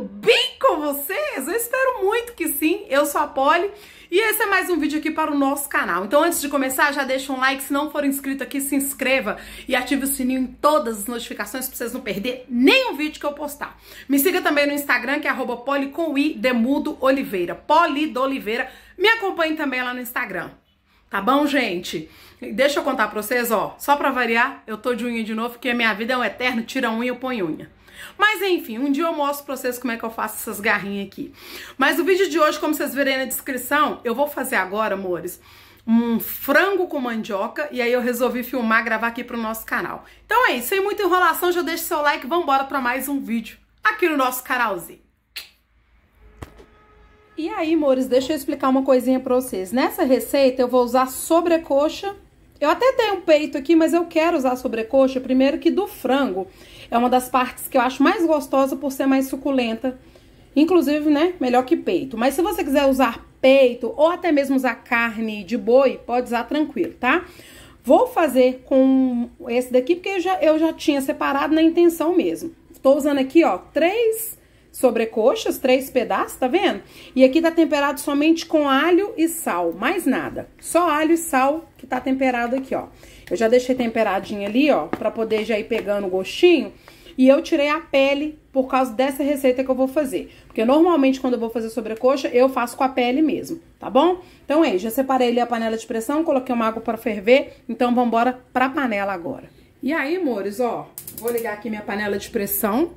tudo bem com vocês? Eu espero muito que sim, eu sou a Poli e esse é mais um vídeo aqui para o nosso canal. Então antes de começar, já deixa um like, se não for inscrito aqui, se inscreva e ative o sininho em todas as notificações para vocês não perderem nenhum vídeo que eu postar. Me siga também no Instagram, que é @poli_de_Oliveira, Poli de Oliveira, me acompanhe também lá no Instagram. Tá bom, gente? Deixa eu contar pra vocês, ó, só pra variar, eu tô de unha de novo, porque a minha vida é um eterno, tira unha, põe unha. Mas enfim, um dia eu mostro pra vocês como é que eu faço essas garrinhas aqui. Mas o vídeo de hoje, como vocês verem na descrição, eu vou fazer agora, amores, um frango com mandioca, e aí eu resolvi filmar, gravar aqui pro nosso canal. Então é isso, sem muita enrolação, já deixa seu like, vambora pra mais um vídeo aqui no nosso canalzinho. E aí, amores, deixa eu explicar uma coisinha pra vocês. Nessa receita eu vou usar sobrecoxa. Eu até tenho um peito aqui, mas eu quero usar sobrecoxa, primeiro que do frango. É uma das partes que eu acho mais gostosa por ser mais suculenta. Inclusive, né, melhor que peito. Mas se você quiser usar peito ou até mesmo usar carne de boi, pode usar tranquilo, tá? Vou fazer com esse daqui, porque eu já tinha separado na intenção mesmo. Tô usando aqui, ó, 3 sobrecoxas, 3 pedaços, tá vendo? E aqui tá temperado somente com alho e sal, mais nada. Só alho e sal que tá temperado aqui, ó. Eu já deixei temperadinho ali, ó, pra poder já ir pegando o gostinho. E eu tirei a pele por causa dessa receita que eu vou fazer. Porque normalmente quando eu vou fazer sobrecoxa, eu faço com a pele mesmo, tá bom? Então aí, já separei ali a panela de pressão, coloquei uma água pra ferver. Então vambora pra panela agora. E aí, amores, ó, vou ligar aqui minha panela de pressão.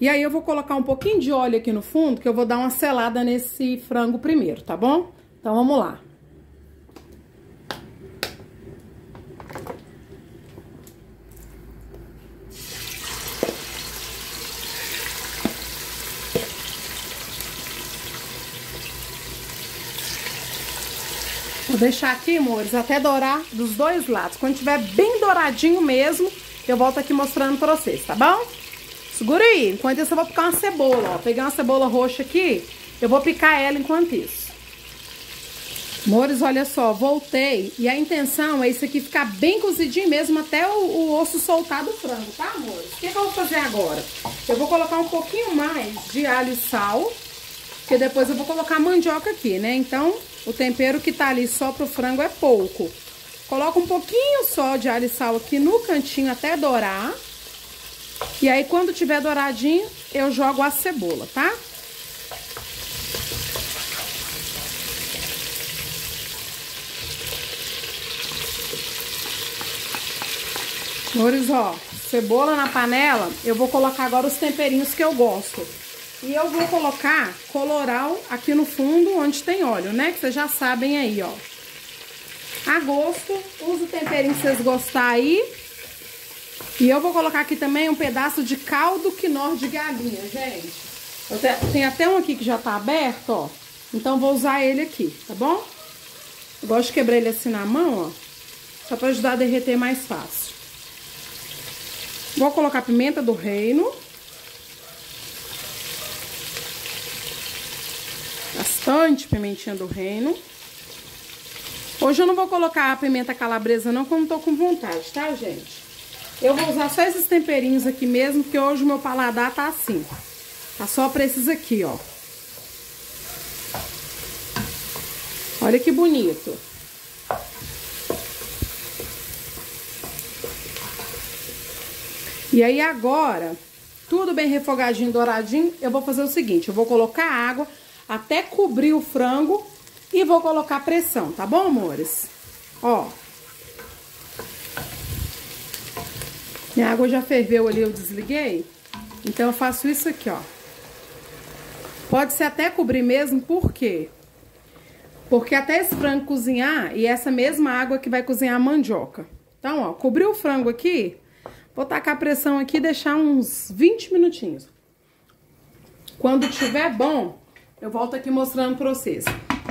E aí eu vou colocar um pouquinho de óleo aqui no fundo, que eu vou dar uma selada nesse frango primeiro, tá bom? Então vamos lá. Vou deixar aqui, amores, até dourar dos dois lados. Quando tiver bem douradinho mesmo, eu volto aqui mostrando pra vocês, tá bom? Segura aí. Enquanto isso, eu vou picar uma cebola, ó. Peguei uma cebola roxa aqui, eu vou picar ela enquanto isso. Amores, olha só, voltei. E a intenção é isso aqui ficar bem cozidinho mesmo, até o osso soltar do frango, tá, amores? O que eu vou fazer agora? Eu vou colocar um pouquinho mais de alho e sal, porque depois eu vou colocar a mandioca aqui, né? Então... o tempero que tá ali só pro frango é pouco. Coloca um pouquinho só de alho e sal aqui no cantinho até dourar. E aí, quando tiver douradinho, eu jogo a cebola, tá? Amores, ó, cebola na panela, eu vou colocar agora os temperinhos que eu gosto. E eu vou colocar colorau aqui no fundo, onde tem óleo, né? Que vocês já sabem aí, ó. A gosto, usa o temperinho que vocês gostarem aí. E eu vou colocar aqui também um pedaço de caldo quinor de galinha, gente. Tem até um aqui que já tá aberto, ó. Então vou usar ele aqui, tá bom? Eu gosto de quebrar ele assim na mão, ó. Só pra ajudar a derreter mais fácil. Vou colocar pimenta do reino. Bastante pimentinha do reino. Hoje eu não vou colocar a pimenta calabresa não, como tô com vontade, tá, gente? Eu vou usar só esses temperinhos aqui mesmo, porque hoje o meu paladar tá assim. Tá só pra esses aqui, ó. Olha que bonito. E aí agora, tudo bem refogadinho, douradinho, eu vou fazer o seguinte, eu vou colocar água... até cobrir o frango e vou colocar pressão, tá bom, amores? Ó. Minha água já ferveu ali, eu desliguei. Então eu faço isso aqui, ó. Pode ser até cobrir mesmo, por quê? Porque até esse frango cozinhar, e essa mesma água que vai cozinhar a mandioca. Então, ó, cobriu o frango aqui, vou tacar a pressão aqui e deixar uns 20 minutinhos. Quando tiver bom... eu volto aqui mostrando pra vocês.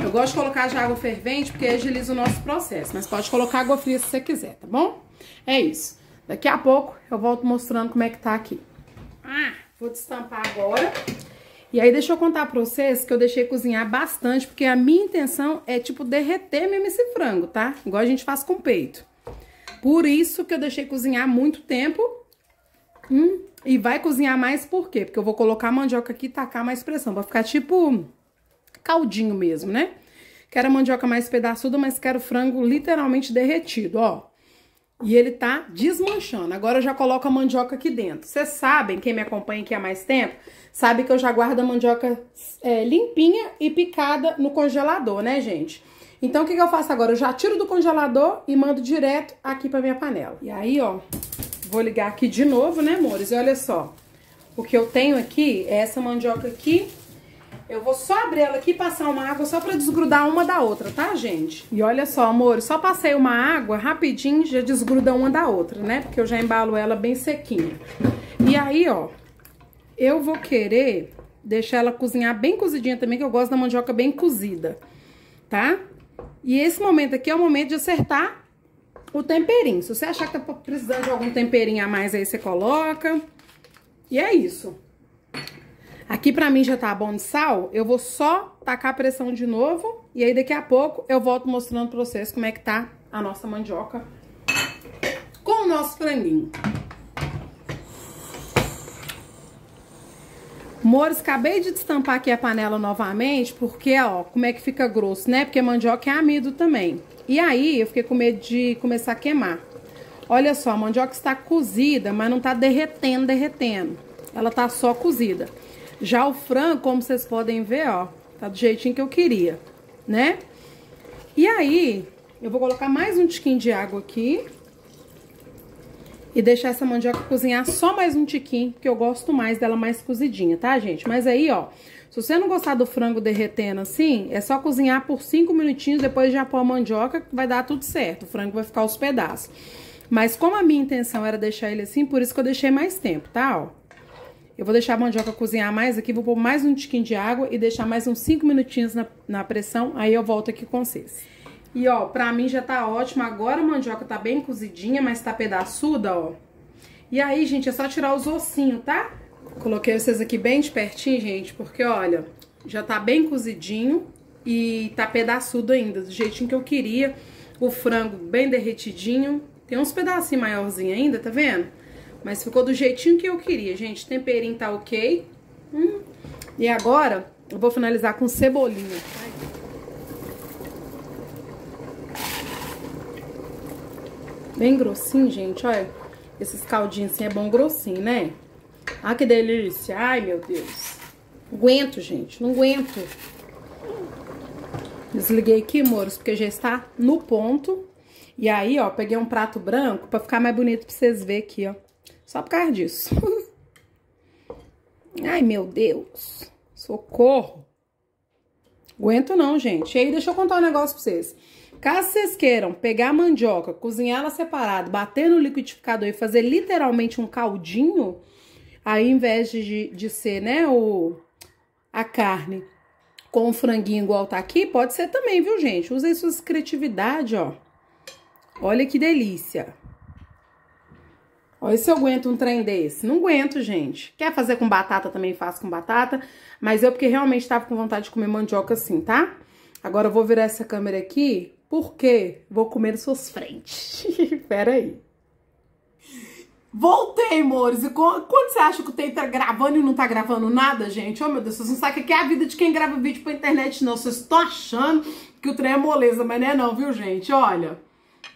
Eu gosto de colocar já água fervente, porque agiliza o nosso processo. Mas pode colocar água fria se você quiser, tá bom? É isso. Daqui a pouco eu volto mostrando como é que tá aqui. Ah, vou destampar agora. E aí deixa eu contar pra vocês que eu deixei cozinhar bastante, porque a minha intenção é, tipo, derreter mesmo esse frango, tá? Igual a gente faz com peito. Por isso que eu deixei cozinhar muito tempo. E vai cozinhar mais por quê? Porque eu vou colocar a mandioca aqui e tacar mais pressão. Vai ficar tipo caldinho mesmo, né? Quero a mandioca mais pedaçuda, mas quero frango literalmente derretido, ó. E ele tá desmanchando. Agora eu já coloco a mandioca aqui dentro. Vocês sabem, quem me acompanha aqui há mais tempo, sabe que eu já guardo a mandioca limpinha e picada no congelador, né, gente? Então, o que que eu faço agora? Eu já tiro do congelador e mando direto aqui pra minha panela. E aí, ó, vou ligar aqui de novo, né, amores? E olha só, o que eu tenho aqui é essa mandioca aqui. Eu vou só abrir ela aqui e passar uma água só pra desgrudar uma da outra, tá, gente? E olha só, amor, só passei uma água rapidinho, já desgruda uma da outra, né? Porque eu já embalo ela bem sequinha. E aí, ó, eu vou querer deixar ela cozinhar bem cozidinha também, que eu gosto da mandioca bem cozida, tá? E esse momento aqui é o momento de acertar o temperinho. Se você achar que tá precisando de algum temperinho a mais aí, você coloca. E é isso. Aqui pra mim já tá bom de sal, eu vou só tacar a pressão de novo. E aí daqui a pouco eu volto mostrando pra vocês como é que tá a nossa mandioca com o nosso franguinho. Amores, acabei de destampar aqui a panela novamente, porque, ó, como é que fica grosso, né? Porque mandioca é amido também. E aí eu fiquei com medo de começar a queimar. Olha só, a mandioca está cozida, mas não tá derretendo. Ela tá só cozida. Já o frango, como vocês podem ver, ó, tá do jeitinho que eu queria, né? E aí, eu vou colocar mais um tiquinho de água aqui e deixar essa mandioca cozinhar só mais um tiquinho, porque eu gosto mais dela mais cozidinha, tá, gente? Mas aí, ó, se você não gostar do frango derretendo assim, é só cozinhar por 5 minutinhos, depois já pôr a mandioca, que vai dar tudo certo, o frango vai ficar aos pedaços. Mas como a minha intenção era deixar ele assim, por isso que eu deixei mais tempo, tá, ó? Eu vou deixar a mandioca cozinhar mais aqui, vou pôr mais um tiquinho de água e deixar mais uns 5 minutinhos na pressão, aí eu volto aqui com vocês. E ó, pra mim já tá ótimo, agora a mandioca tá bem cozidinha, mas tá pedaçuda, ó. E aí, gente, é só tirar os ossinhos, tá? Coloquei vocês aqui bem de pertinho, gente, porque olha, já tá bem cozidinho e tá pedaçudo ainda, do jeitinho que eu queria. O frango bem derretidinho, tem uns pedacinhos maiorzinhos ainda, tá vendo? Mas ficou do jeitinho que eu queria, gente. Temperinho tá ok. E agora, eu vou finalizar com cebolinha. Bem grossinho, gente, olha. Esses caldinhos assim é bom grossinho, né? Ah, que delícia. Ai, meu Deus. Não aguento, gente. Não aguento. Desliguei aqui, amores, porque já está no ponto. E aí, ó, peguei um prato branco pra ficar mais bonito pra vocês verem aqui, ó. Só por causa disso. Ai, meu Deus. Socorro. Aguento não, gente. E aí, deixa eu contar um negócio pra vocês. Caso vocês queiram pegar a mandioca, cozinhar ela separado, bater no liquidificador e fazer literalmente um caldinho, aí ao invés de ser, né, a carne com o franguinho igual tá aqui, pode ser também, viu, gente? Usem suas criatividades, ó. Olha que delícia. Olha se eu aguento um trem desse. Não aguento, gente. Quer fazer com batata também, faço com batata. Mas eu porque realmente tava com vontade de comer mandioca assim, tá? Agora eu vou virar essa câmera aqui, porque vou comer suas frentes. Pera aí. Voltei, amores. E quando você acha que o tempo tá gravando e não tá gravando nada, gente? Oh, meu Deus, vocês não sabem o que é a vida de quem grava vídeo pra internet, não. Vocês estão achando que o trem é moleza, mas não é não, viu, gente? Olha.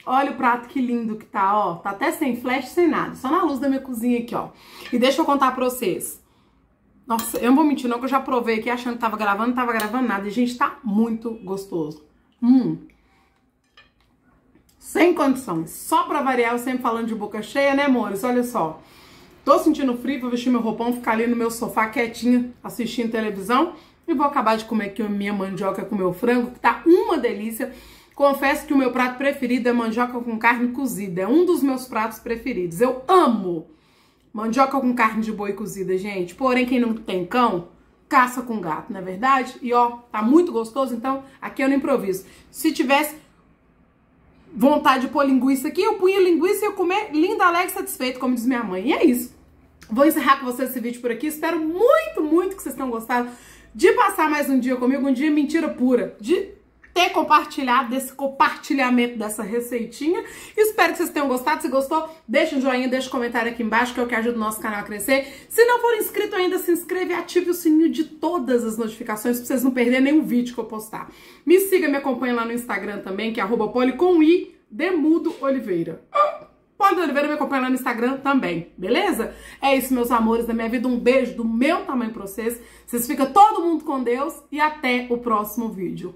Olha o prato que lindo que tá, ó. Tá até sem flash, sem nada. Só na luz da minha cozinha aqui, ó. E deixa eu contar pra vocês. Nossa, eu não vou mentir não, que eu já provei aqui achando que tava gravando, não tava gravando nada. E, gente, tá muito gostoso. Sem condições. Só pra variar, eu sempre falando de boca cheia, né, amores? Olha só. Tô sentindo frio, vou vestir meu roupão, ficar ali no meu sofá quietinha, assistindo televisão. E vou acabar de comer aqui a minha mandioca com meu frango, que tá uma delícia. Confesso que o meu prato preferido é mandioca com carne cozida. É um dos meus pratos preferidos. Eu amo mandioca com carne de boi cozida, gente. Porém, quem não tem cão, caça com gato, não é verdade? E ó, tá muito gostoso, então aqui eu não improviso. Se tivesse vontade de pôr linguiça aqui, eu punha linguiça e eu comer linda, alegre, satisfeito, como diz minha mãe. E é isso. Vou encerrar com vocês esse vídeo por aqui. Espero muito, muito que vocês tenham gostado de passar mais um dia comigo. Um dia mentira pura. De... ter compartilhado, desse compartilhamento dessa receitinha. Espero que vocês tenham gostado. Se gostou, deixa um joinha, deixa um comentário aqui embaixo, que é o que ajuda o nosso canal a crescer. Se não for inscrito ainda, se inscreve e ative o sininho de todas as notificações pra vocês não perderem nenhum vídeo que eu postar. Me siga, me acompanha lá no Instagram também, que é @poli_de_Oliveira. Poli de Oliveira, me acompanha lá no Instagram também, beleza? É isso, meus amores da minha vida. Um beijo do meu tamanho pra vocês. Vocês ficam todo mundo com Deus e até o próximo vídeo.